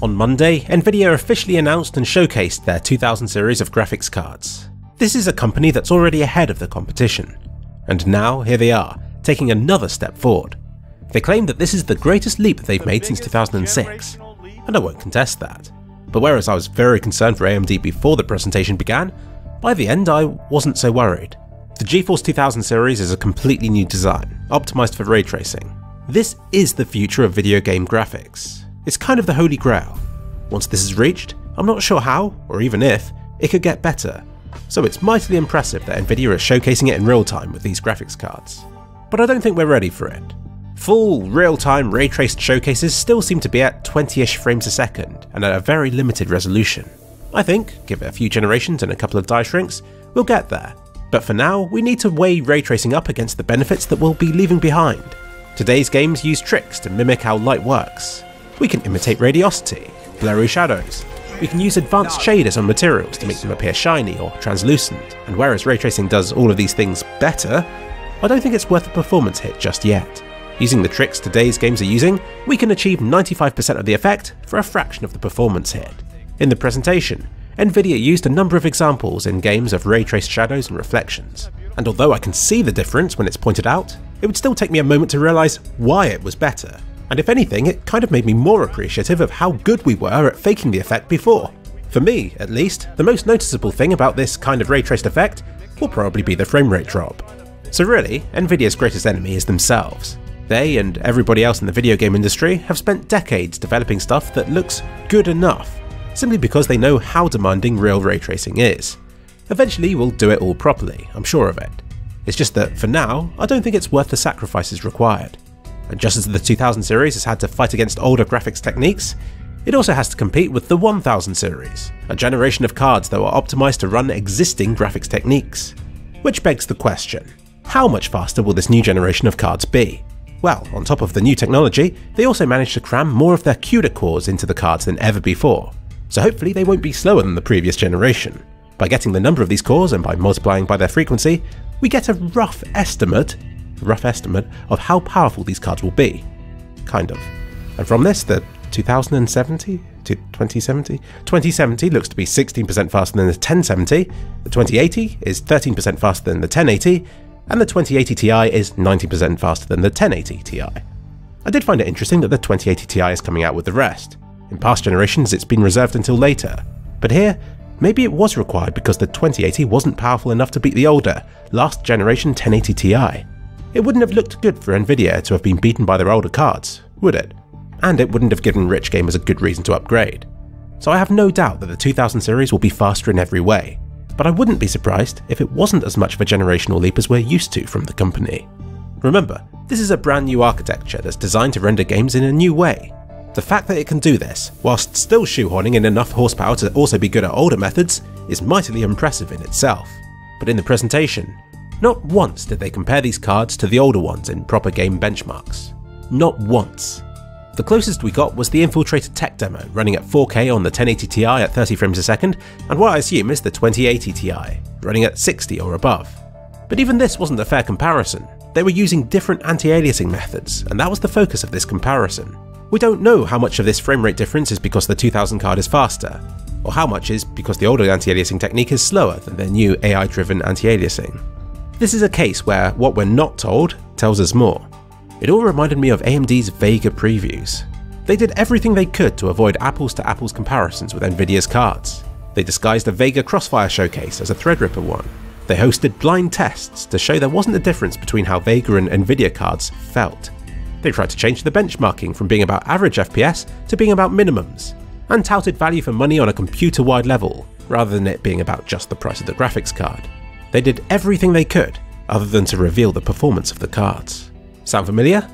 On Monday, Nvidia officially announced and showcased their 2000 series of graphics cards. This is a company that's already ahead of the competition. And now, here they are, taking another step forward. They claim that this is the greatest leap they've made since 2006, and I won't contest that. But whereas I was very concerned for AMD before the presentation began, by the end I wasn't so worried. The GeForce 2000 series is a completely new design, optimized for ray tracing. This is the future of video game graphics. It's kind of the holy grail. Once this is reached, I'm not sure how, or even if, it could get better. So it's mightily impressive that Nvidia is showcasing it in real time with these graphics cards. But I don't think we're ready for it. Full, real-time, ray-traced showcases still seem to be at 20-ish frames a second, and at a very limited resolution. I think, give it a few generations and a couple of die shrinks, we'll get there. But for now, we need to weigh ray-tracing up against the benefits that we'll be leaving behind. Today's games use tricks to mimic how light works. We can imitate radiosity, blurry shadows. We can use advanced shaders on materials to make them appear shiny or translucent. And whereas ray-tracing does all of these things better, I don't think it's worth a performance hit just yet. Using the tricks today's games are using, we can achieve 95% of the effect for a fraction of the performance hit. In the presentation, Nvidia used a number of examples in games of ray-traced shadows and reflections, and although I can see the difference when it's pointed out, it would still take me a moment to realise why it was better, and if anything it kind of made me more appreciative of how good we were at faking the effect before. For me, at least, the most noticeable thing about this kind of ray-traced effect will probably be the frame rate drop. So really, Nvidia's greatest enemy is themselves. They, and everybody else in the video game industry, have spent decades developing stuff that looks good enough, simply because they know how demanding real ray tracing is. Eventually we'll do it all properly, I'm sure of it. It's just that, for now, I don't think it's worth the sacrifices required. And just as the 2000 series has had to fight against older graphics techniques, it also has to compete with the 1000 series, a generation of cards that were optimized to run existing graphics techniques. Which begs the question, how much faster will this new generation of cards be? Well, on top of the new technology, they also managed to cram more of their CUDA cores into the cards than ever before, so hopefully they won't be slower than the previous generation. By getting the number of these cores and by multiplying by their frequency, we get a rough estimate of how powerful these cards will be. Kind of. And from this, the 2070 looks to be 16% faster than the 1070, the 2080 is 13% faster than the 1080, and the 2080 Ti is 90% faster than the 1080 Ti. I did find it interesting that the 2080 Ti is coming out with the rest. In past generations it's been reserved until later, but here, maybe it was required because the 2080 wasn't powerful enough to beat the older, last generation 1080 Ti. It wouldn't have looked good for Nvidia to have been beaten by their older cards, would it? And it wouldn't have given rich gamers a good reason to upgrade. So I have no doubt that the 2000 series will be faster in every way. But I wouldn't be surprised if it wasn't as much of a generational leap as we're used to from the company. Remember, this is a brand new architecture that's designed to render games in a new way. The fact that it can do this, whilst still shoehorning in enough horsepower to also be good at older methods, is mightily impressive in itself. But in the presentation, not once did they compare these cards to the older ones in proper game benchmarks. Not once. The closest we got was the Infiltrator tech demo running at 4K on the 1080 Ti at 30 frames a second, and what I assume is the 2080 Ti, running at 60 or above. But even this wasn't a fair comparison. They were using different anti-aliasing methods, and that was the focus of this comparison. We don't know how much of this frame rate difference is because the 2000 card is faster, or how much is because the older anti-aliasing technique is slower than their new AI-driven anti-aliasing. This is a case where what we're not told tells us more. It all reminded me of AMD's Vega previews. They did everything they could to avoid apples-to-apples comparisons with Nvidia's cards. They disguised a Vega Crossfire showcase as a Threadripper one. They hosted blind tests to show there wasn't a difference between how Vega and Nvidia cards felt. They tried to change the benchmarking from being about average FPS to being about minimums, and touted value for money on a computer-wide level, rather than it being about just the price of the graphics card. They did everything they could, other than to reveal the performance of the cards. Sound familiar?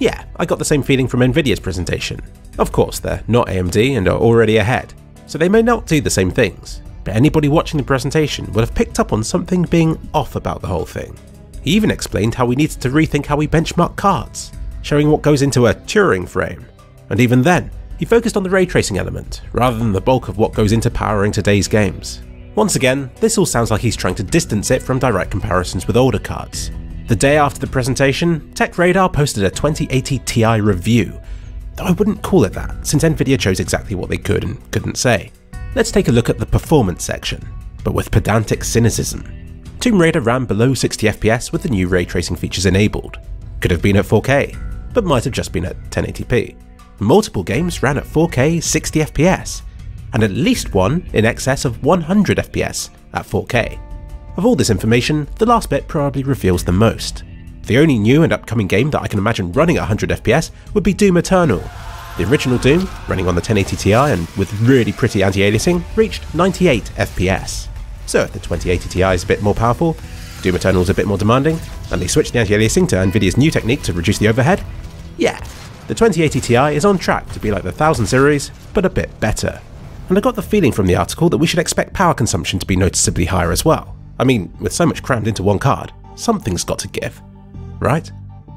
Yeah, I got the same feeling from Nvidia's presentation. Of course, they're not AMD and are already ahead, so they may not do the same things, but anybody watching the presentation would have picked up on something being off about the whole thing. He even explained how we needed to rethink how we benchmark cards, showing what goes into a Turing frame. And even then, he focused on the ray tracing element, rather than the bulk of what goes into powering today's games. Once again, this all sounds like he's trying to distance it from direct comparisons with older cards. The day after the presentation, TechRadar posted a 2080 Ti review, though I wouldn't call it that, since Nvidia chose exactly what they could and couldn't say. Let's take a look at the performance section, but with pedantic cynicism. Tomb Raider ran below 60 FPS with the new ray tracing features enabled. Could have been at 4K, but might have just been at 1080p. Multiple games ran at 4K 60 FPS, and at least one in excess of 100 FPS at 4K. Of all this information, the last bit probably reveals the most. The only new and upcoming game that I can imagine running at 100 FPS would be Doom Eternal. The original Doom, running on the 1080 Ti and with really pretty anti-aliasing, reached 98 FPS. So if the 2080 Ti is a bit more powerful, Doom Eternal is a bit more demanding, and they switched the anti-aliasing to Nvidia's new technique to reduce the overhead, yeah, the 2080 Ti is on track to be like the 1000 series, but a bit better. And I got the feeling from the article that we should expect power consumption to be noticeably higher as well. I mean, with so much crammed into one card, something's got to give. Right?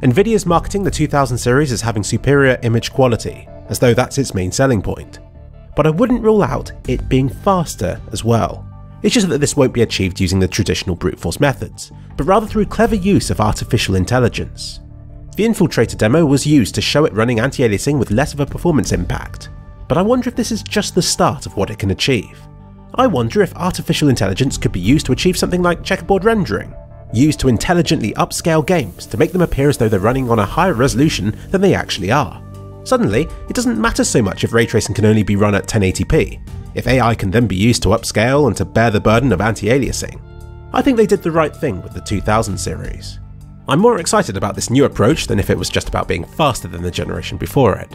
Nvidia's marketing the 2000 series as having superior image quality, as though that's its main selling point. But I wouldn't rule out it being faster as well. It's just that this won't be achieved using the traditional brute force methods, but rather through clever use of artificial intelligence. The Infiltrator demo was used to show it running anti-aliasing with less of a performance impact, but I wonder if this is just the start of what it can achieve. I wonder if artificial intelligence could be used to achieve something like checkerboard rendering, used to intelligently upscale games to make them appear as though they're running on a higher resolution than they actually are. Suddenly, it doesn't matter so much if ray tracing can only be run at 1080p, if AI can then be used to upscale and to bear the burden of anti-aliasing. I think they did the right thing with the 2000 series. I'm more excited about this new approach than if it was just about being faster than the generation before it.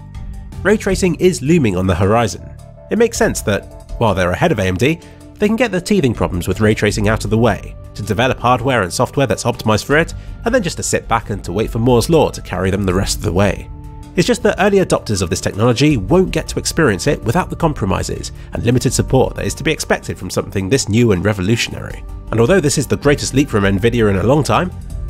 Ray tracing is looming on the horizon. It makes sense that, while they're ahead of AMD, they can get their teething problems with ray tracing out of the way, to develop hardware and software that's optimized for it, and then just to sit back and to wait for Moore's Law to carry them the rest of the way. It's just that early adopters of this technology won't get to experience it without the compromises and limited support that is to be expected from something this new and revolutionary. And although this is the greatest leap from Nvidia in a long time,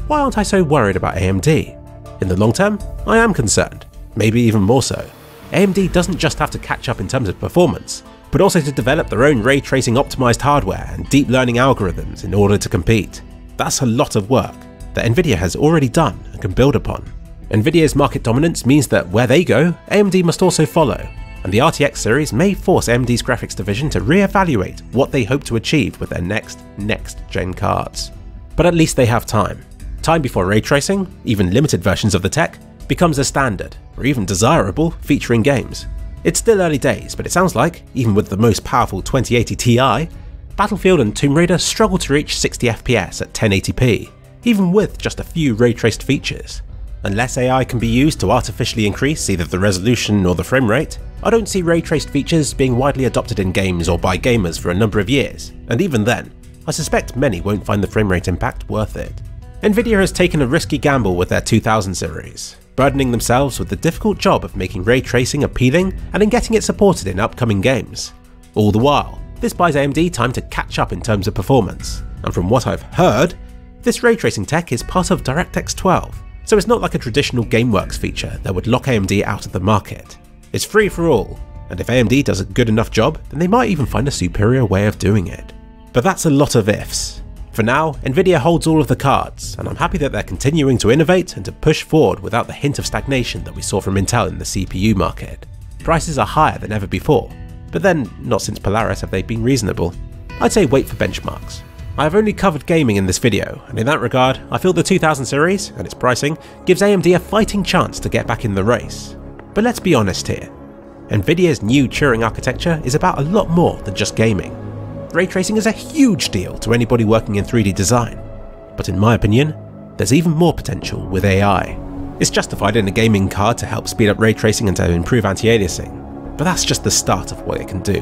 why aren't I so worried about AMD? In the long term, I am concerned, maybe even more so. AMD doesn't just have to catch up in terms of performance, but also to develop their own ray tracing optimized hardware and deep learning algorithms in order to compete. That's a lot of work that Nvidia has already done and can build upon. Nvidia's market dominance means that where they go, AMD must also follow, and the RTX series may force AMD's graphics division to re-evaluate what they hope to achieve with their next-gen cards. But at least they have time. Time before ray tracing, even limited versions of the tech, becomes a standard, or even desirable, feature in games. It's still early days, but it sounds like, even with the most powerful 2080 Ti, Battlefield and Tomb Raider struggle to reach 60 FPS at 1080p, even with just a few ray-traced features. Unless AI can be used to artificially increase either the resolution or the frame rate, I don't see ray-traced features being widely adopted in games or by gamers for a number of years, and even then, I suspect many won't find the frame rate impact worth it. Nvidia has taken a risky gamble with their 2000 series, burdening themselves with the difficult job of making ray tracing appealing and in getting it supported in upcoming games. All the while, this buys AMD time to catch up in terms of performance, and from what I've heard, this ray tracing tech is part of DirectX 12, so it's not like a traditional GameWorks feature that would lock AMD out of the market. It's free for all, and if AMD does a good enough job, then they might even find a superior way of doing it. But that's a lot of ifs. For now, Nvidia holds all of the cards, and I'm happy that they're continuing to innovate and to push forward without the hint of stagnation that we saw from Intel in the CPU market. Prices are higher than ever before, but then, not since Polaris have they been reasonable. I'd say wait for benchmarks. I have only covered gaming in this video, and in that regard, I feel the 2000 series, and its pricing, gives AMD a fighting chance to get back in the race. But let's be honest here. Nvidia's new Turing architecture is about a lot more than just gaming. Ray tracing is a huge deal to anybody working in 3D design, but in my opinion, there's even more potential with AI. It's justified in a gaming card to help speed up ray tracing and to improve anti-aliasing, but that's just the start of what it can do.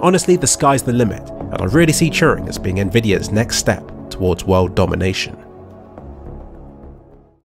Honestly, the sky's the limit, and I really see Turing as being Nvidia's next step towards world domination.